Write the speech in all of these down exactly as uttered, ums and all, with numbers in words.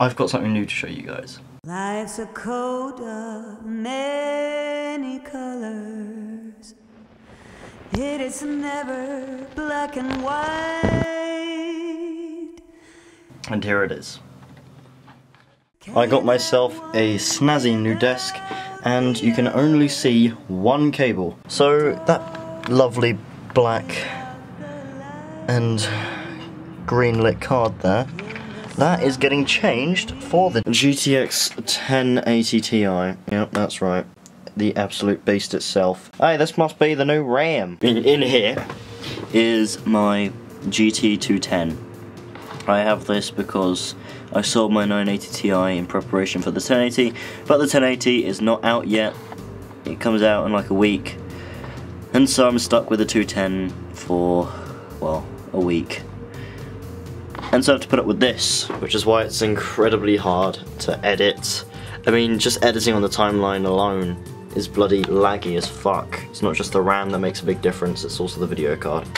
I've got something new to show you guys. Life's a coat of many colors. It is never black and white. And here it is. I got myself a snazzy new desk, and you can only see one cable. So that lovely black and green lit card there, that is getting changed for the G T X ten eighty Ti. Yep, that's right. The absolute beast itself. Hey, this must be the new RAM. In, in here is my G T two ten. I have this because I sold my nine eighty Ti in preparation for the ten eighty, but the ten eighty is not out yet. It comes out in like a week, and so I'm stuck with the two ten for, well, a week. And so I have to put up with this, which is why it's incredibly hard to edit. I mean, just editing on the timeline alone is bloody laggy as fuck. It's not just the RAM that makes a big difference, it's also the video card.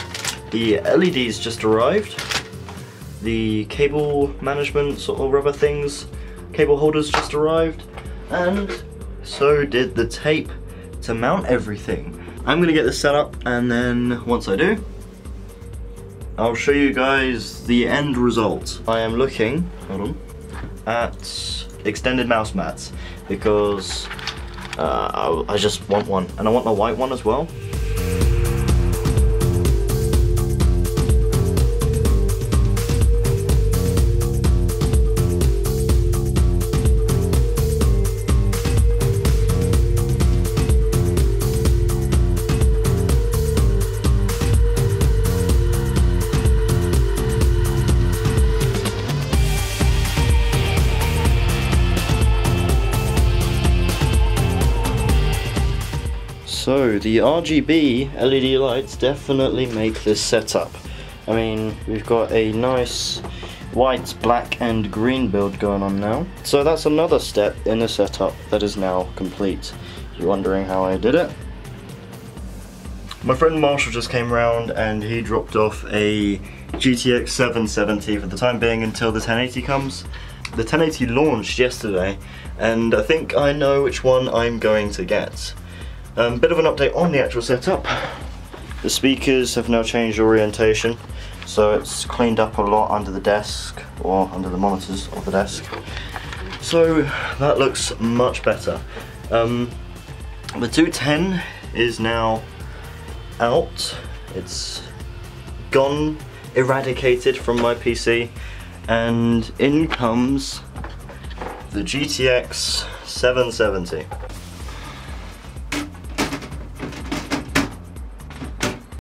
The L E Ds just arrived. The cable management sort of rubber things, cable holders just arrived, and so did the tape to mount everything. I'm gonna get this set up, and then once I do, I'll show you guys the end result. I am looking, hold on, at extended mouse mats because uh, I just want one, and I want the white one as well. So the R G B L E D lights definitely make this setup. I mean, we've got a nice white, black and green build going on now. So that's another step in the setup that is now complete. You're wondering how I did it? My friend Marshall just came round and he dropped off a G T X seven seventy for the time being until the ten eighty comes. The ten eighty launched yesterday, and I think I know which one I'm going to get. Um, bit of an update on the actual setup. The speakers have now changed orientation, so it's cleaned up a lot under the desk, or under the monitors of the desk. So that looks much better. Um, the two ten is now out. It's gone, eradicated from my P C, and in comes the G T X seven seventy.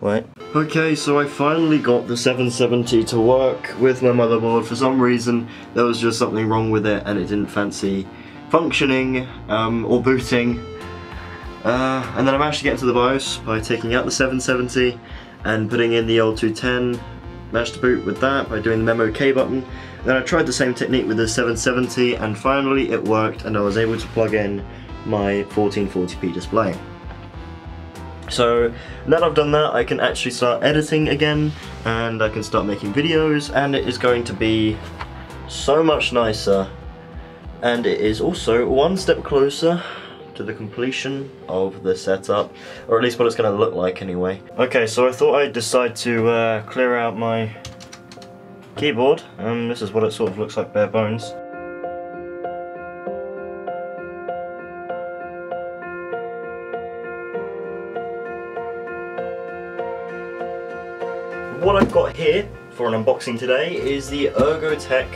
Right. Okay, so I finally got the seven seventy to work with my motherboard. For some reason, there was just something wrong with it and it didn't fancy functioning um, or booting. Uh, and then I managed to get into the BIOS by taking out the seven seventy and putting in the old two ten. Managed to boot with that by doing the memo K button. And then I tried the same technique with the seven seventy, and finally it worked, and I was able to plug in my fourteen forty P display. So now that I've done that, I can actually start editing again, and I can start making videos, and it is going to be so much nicer, and it is also one step closer to the completion of the setup, or at least what it's going to look like anyway. Okay, so I thought I'd decide to uh, clear out my keyboard, and this is what it sort of looks like bare bones. What I've got here for an unboxing today is the ErgoTech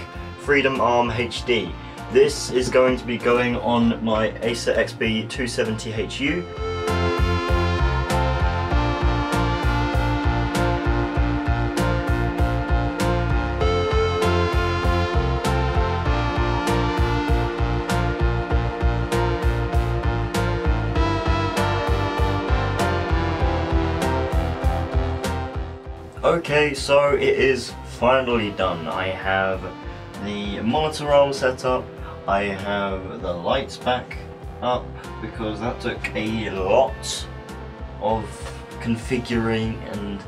Freedom Arm H D. This is going to be going on my Acer X B two seventy H U. Okay, so it is finally done. I have the monitor arm set up, I have the lights back up because that took a lot of configuring and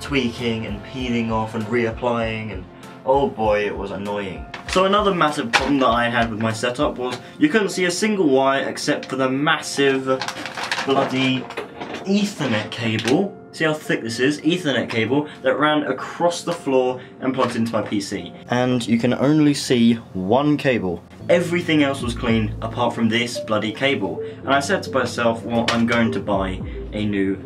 tweaking and peeling off and reapplying, and oh boy, it was annoying. So another massive problem that I had with my setup was you couldn't see a single wire except for the massive bloody Ethernet cable. See how thick this is? Ethernet cable that ran across the floor and plugged into my P C. And you can only see one cable. Everything else was clean apart from this bloody cable. And I said to myself, well, I'm going to buy a new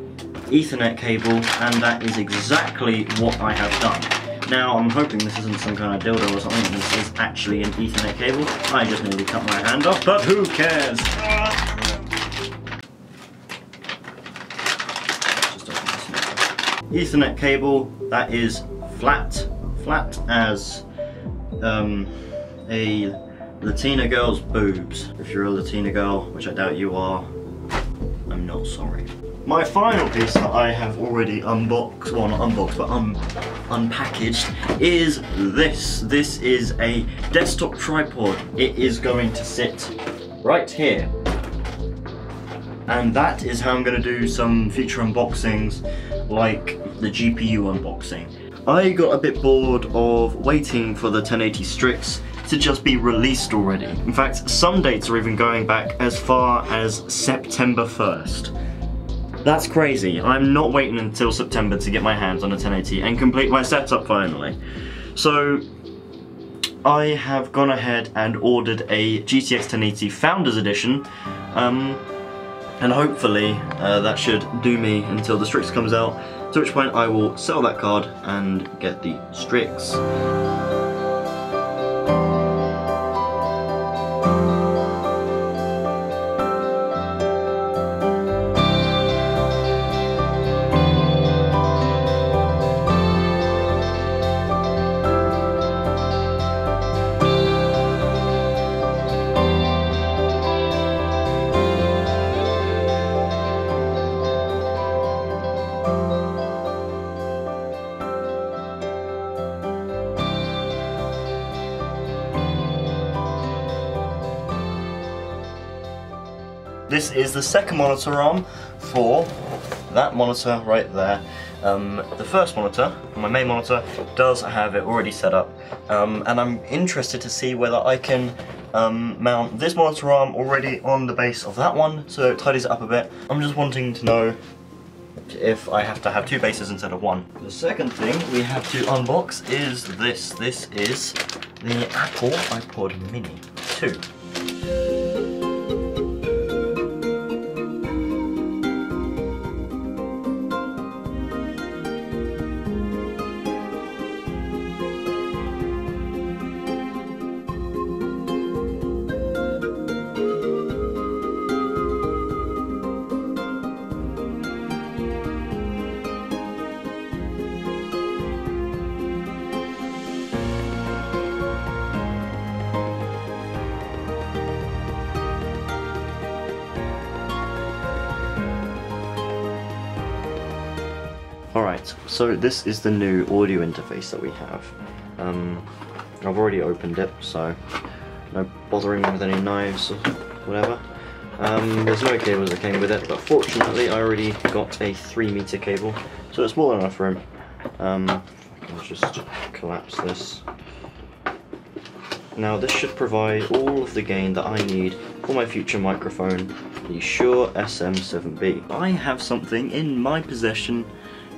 Ethernet cable, and that is exactly what I have done. Now, I'm hoping this isn't some kind of dildo or something. This is actually an Ethernet cable. I just nearly cut my hand off, but who cares? Ethernet cable that is flat, flat as um, a Latina girl's boobs. If you're a Latina girl, which I doubt you are, I'm not sorry. My final piece that I have already unboxed, well not unboxed, but un unpackaged, is this. This is a desktop tripod. It is going to sit right here. And that is how I'm going to do some future unboxings, like the G P U unboxing. I got a bit bored of waiting for the ten eighty Strix to just be released already. In fact, some dates are even going back as far as September first. That's crazy. I'm not waiting until September to get my hands on a ten eighty and complete my setup finally. So I have gone ahead and ordered a G T X ten eighty Founders Edition. Um, And hopefully uh, that should do me until the Strix comes out, to which point I will sell that card and get the Strix. This is the second monitor arm for that monitor right there. Um, the first monitor, my main monitor, does have it already set up, um, and I'm interested to see whether I can um, mount this monitor arm already on the base of that one, so it tidies it up a bit. I'm just wanting to know if I have to have two bases instead of one. The second thing we have to unbox is this. This is the Apple iPad Mini two. Alright, so this is the new audio interface that we have. Um, I've already opened it, so no bothering with any knives or whatever. Um, there's no cables that came with it, but fortunately I already got a three meter cable, so it's more than enough room. Um, I'll just collapse this. Now this should provide all of the gain that I need for my future microphone, the Shure S M seven B. I have something in my possession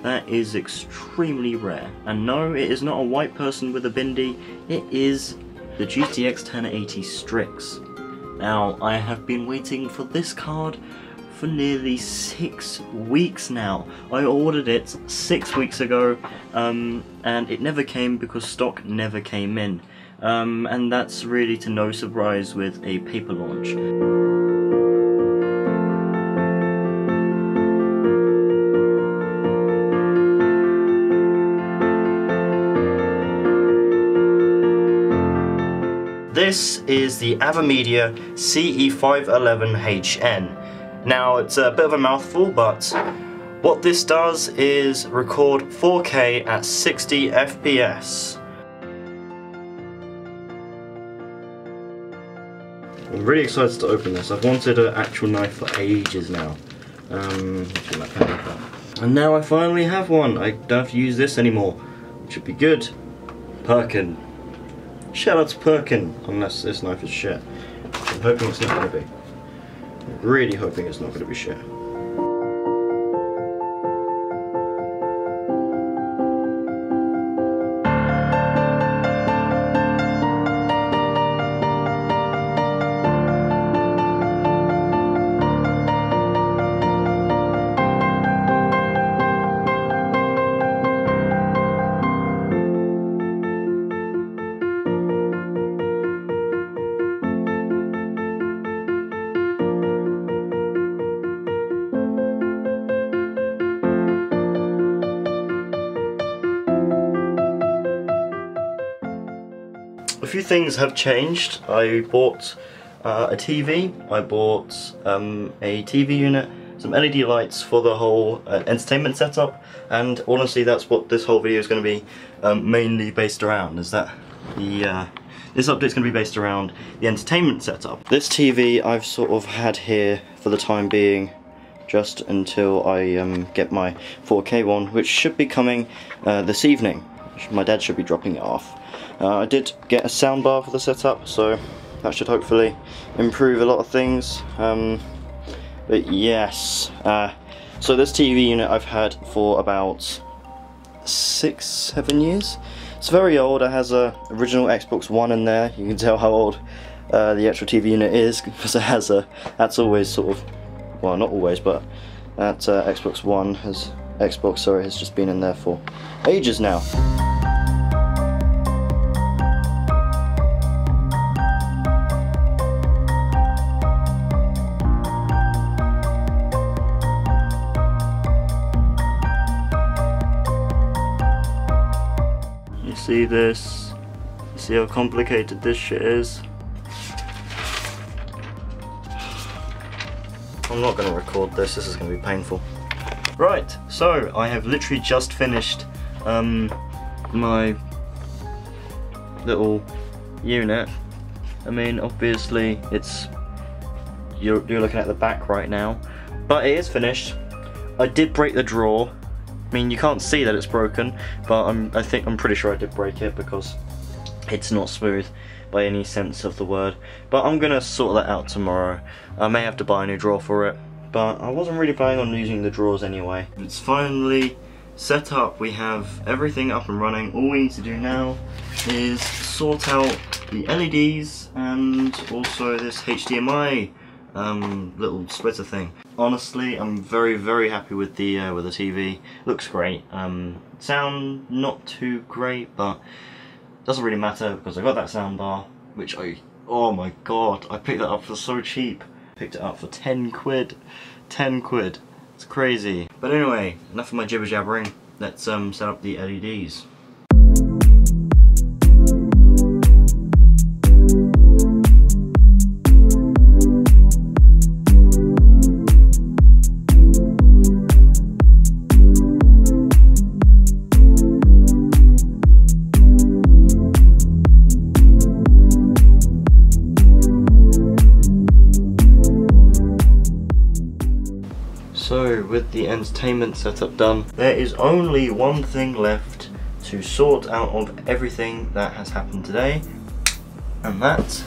that is extremely rare. And no, it is not a white person with a bindi, it is the G T X ten eighty Strix. Now, I have been waiting for this card for nearly six weeks now. I ordered it six weeks ago, um, and it never came because stock never came in. Um, and that's really to no surprise with a paper launch. This is the Avermedia C E five eleven H N. Now, it's a bit of a mouthful, but What this does is record four K at sixty F P S. I'm really excited to open this. I've wanted an actual knife for ages now. Um, and now I finally have one. I don't have to use this anymore, which would be good. Perkin. Shout out to Perkin, unless this knife is shit. I'm hoping it's not going to be. I'm really hoping it's not going to be shit. A few things have changed. I bought uh, a T V, I bought um, a T V unit, some L E D lights for the whole uh, entertainment setup, and honestly that's what this whole video is going to be um, mainly based around, is that the, uh, this update's going to be based around the entertainment setup. This T V I've sort of had here for the time being, just until I um, get my four K one, which should be coming uh, this evening. My dad should be dropping it off. Uh, I did get a soundbar for the setup, so that should hopefully improve a lot of things. Um, but yes, uh, so this T V unit I've had for about six, seven years. It's very old. It has a original Xbox One in there. You can tell how old uh, the actual T V unit is because it has a. That's always sort of, well, not always, but that uh, Xbox One has Xbox. Sorry, has just been in there for ages now. See this? See how complicated this shit is? I'm not going to record this, this is going to be painful. Right, so I have literally just finished um, my little unit. I mean, obviously it's, you're, you're looking at the back right now, but it is finished. I did break the drawer. I mean, you can't see that it's broken, but I'm, I think I'm pretty sure I did break it because it's not smooth by any sense of the word. But I'm gonna sort that out tomorrow. I may have to buy a new drawer for it, but I wasn't really planning on using the drawers anyway. It's finally set up. We have everything up and running. All we need to do now is sort out the L E Ds and also this H D M I um little splitter thing. Honestly, I'm very very happy with the uh, with the T V. Looks great. Um sound not too great, but doesn't really matter because I got that sound bar, which I, oh my god, I picked that up for so cheap. Picked it up for ten quid. ten quid. It's crazy. But anyway, enough of my jibber jabbering. Let's um set up the L E Ds. So, with the entertainment setup done, there is only one thing left to sort out of everything that has happened today, and that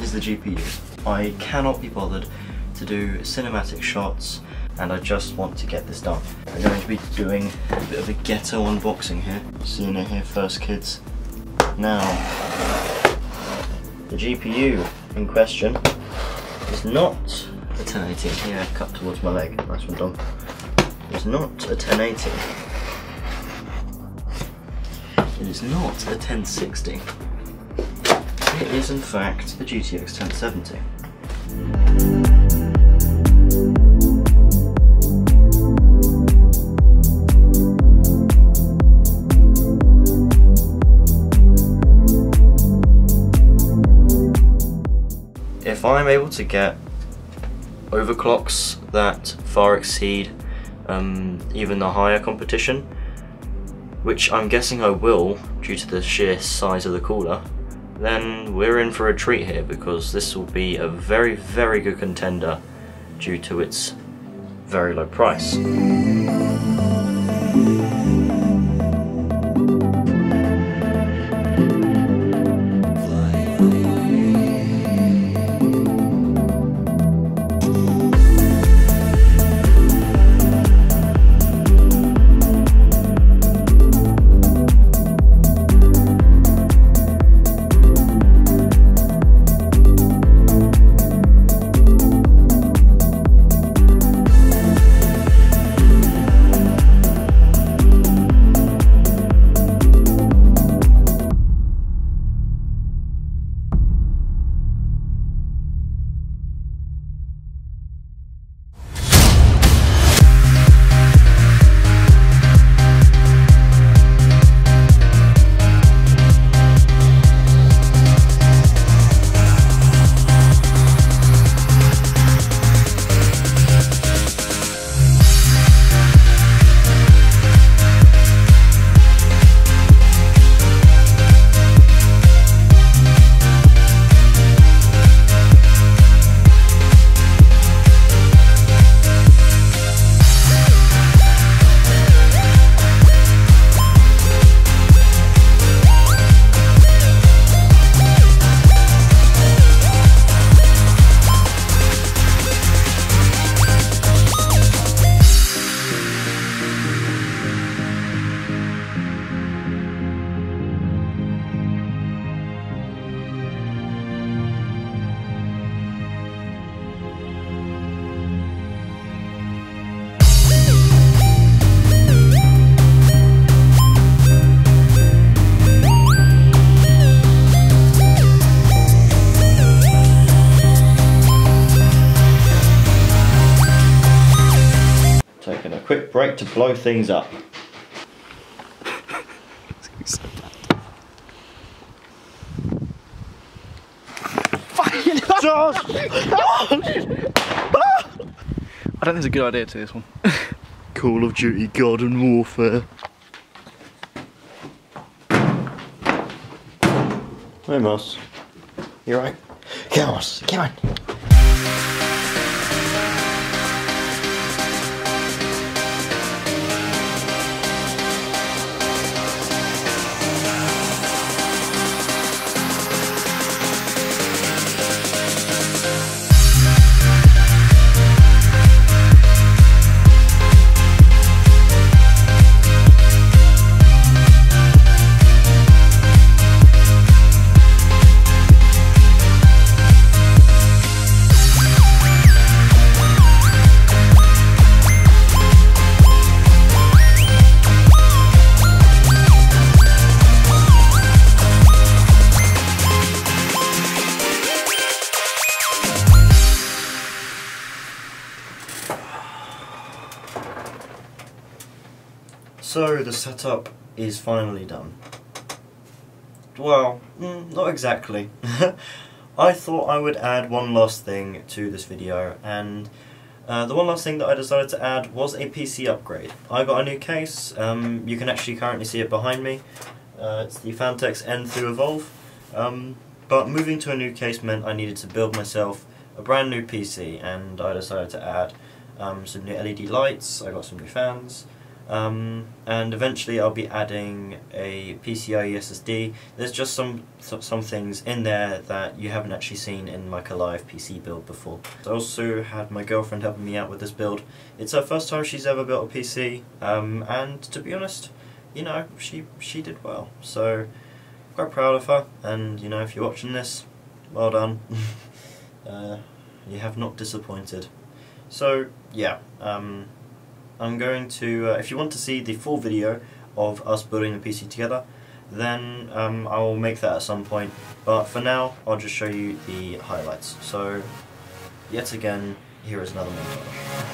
is the G P U. I cannot be bothered to do cinematic shots, and I just want to get this done. I'm going to be doing a bit of a ghetto unboxing here. Seeing it here first, kids. Now, the G P U in question is not a ten eighty, yeah, cut towards my leg, nice one Dom. It's not a ten eighty. It is not a ten sixty. It is in fact the G T X ten seventy. If I'm able to get overclocks that far exceed um, even the higher competition, which I'm guessing I will due to the sheer size of the cooler, then we're in for a treat here, because this will be a very, very good contender due to its very low price. Quick break to blow things up. It's gonna be so bad. Fucking Josh! I don't think it's a good idea to do this one. Call of Duty Garden Warfare. Hey Moss. You right? Come on, Moss. Come on. So the setup is finally done. Well, not exactly. I thought I would add one last thing to this video, and uh, the one last thing that I decided to add was a P C upgrade. I got a new case. Um, you can actually currently see it behind me. Uh, it's the Phanteks Enthoo Evolv. Um, but moving to a new case meant I needed to build myself a brand new P C, and I decided to add um, some new L E D lights. I got some new fans. Um, and eventually I'll be adding a PCIe S S D. There's just some some things in there that you haven't actually seen in like a live P C build before. I also had my girlfriend helping me out with this build. It's her first time she's ever built a P C, um, and to be honest, you know, she she did well. So quite proud of her. And you know, if you're watching this, well done. uh, you have not disappointed. So yeah. Um, I'm going to, uh, if you want to see the full video of us building the P C together, then um, I'll make that at some point, but for now I'll just show you the highlights. So yet again, here is another montage.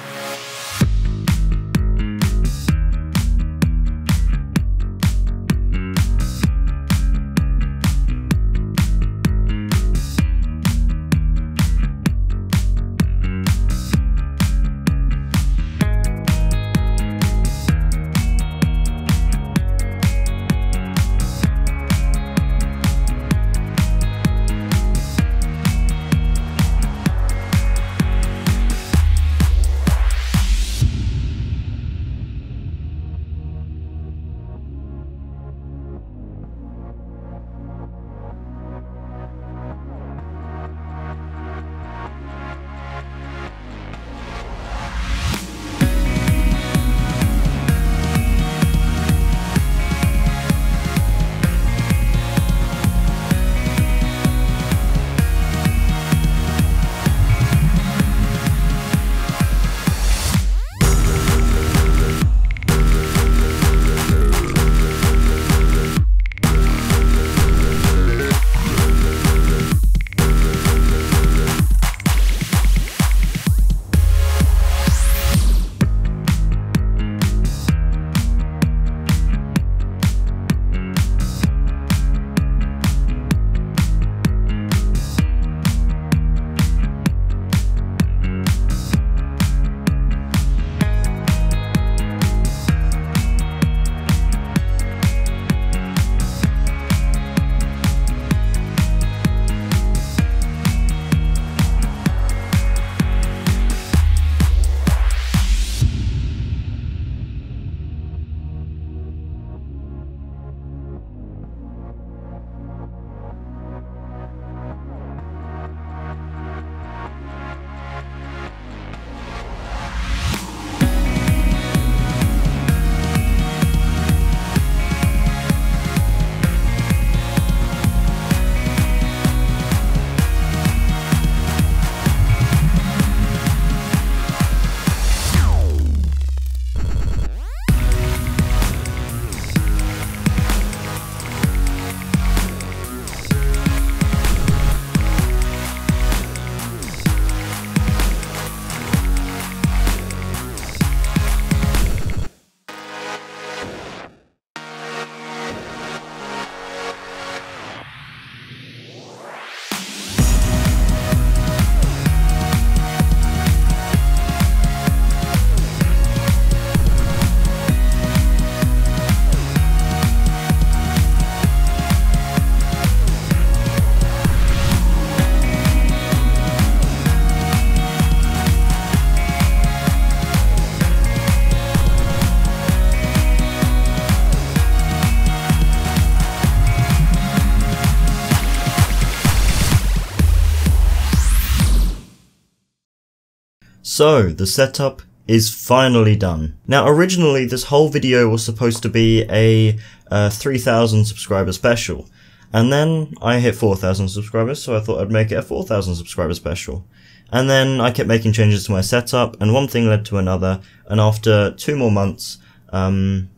So the setup is finally done. Now originally this whole video was supposed to be a uh, three thousand subscriber special, and then I hit four thousand subscribers, so I thought I'd make it a four thousand subscriber special. And then I kept making changes to my setup, and one thing led to another, and after two more months um,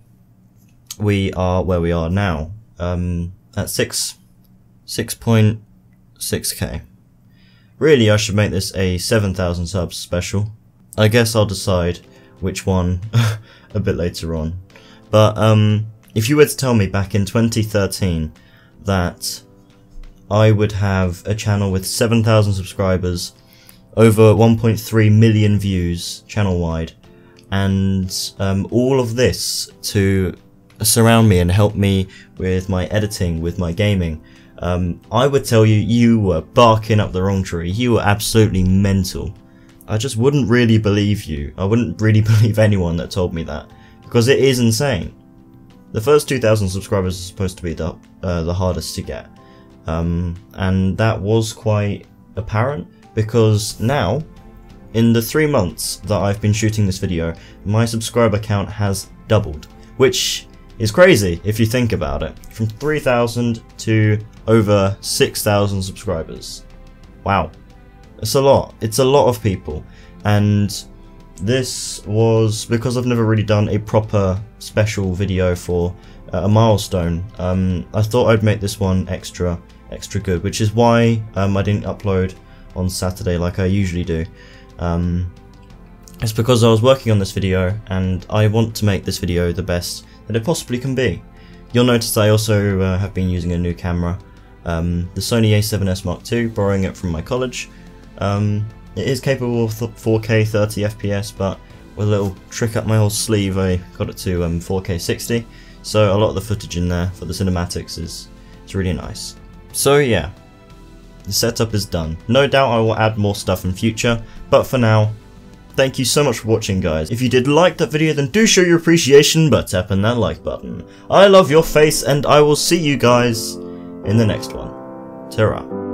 we are where we are now, um, at six point six K. Really, I should make this a seven thousand subs special. I guess I'll decide which one a bit later on. But um, if you were to tell me back in twenty thirteen that I would have a channel with seven thousand subscribers, over one point three million views channel-wide, and um, all of this to surround me and help me with my editing, with my gaming, um, I would tell you, you were barking up the wrong tree. You were absolutely mental. I just wouldn't really believe you. I wouldn't really believe anyone that told me that, because it is insane. The first two thousand subscribers are supposed to be the, uh, the hardest to get, um, and that was quite apparent, because now, in the three months that I've been shooting this video, my subscriber count has doubled, which is crazy if you think about it. From three thousand to over six thousand subscribers. Wow. It's a lot. It's a lot of people. And this was because I've never really done a proper special video for uh, a milestone. Um, I thought I'd make this one extra, extra good, which is why um, I didn't upload on Saturday like I usually do. Um, it's because I was working on this video and I want to make this video the best that it possibly can be. You'll notice I also uh, have been using a new camera, um, the Sony A seven S Mark two, borrowing it from my college. Um, it is capable of four K thirty F P S, but with a little trick up my whole sleeve I got it to um, four K sixty, so a lot of the footage in there for the cinematics is it's really nice. So yeah, the setup is done. No doubt I will add more stuff in future, but for now, thank you so much for watching, guys. If you did like that video, then do show your appreciation by tapping that like button. I love your face, and I will see you guys in the next one. Ta-ra.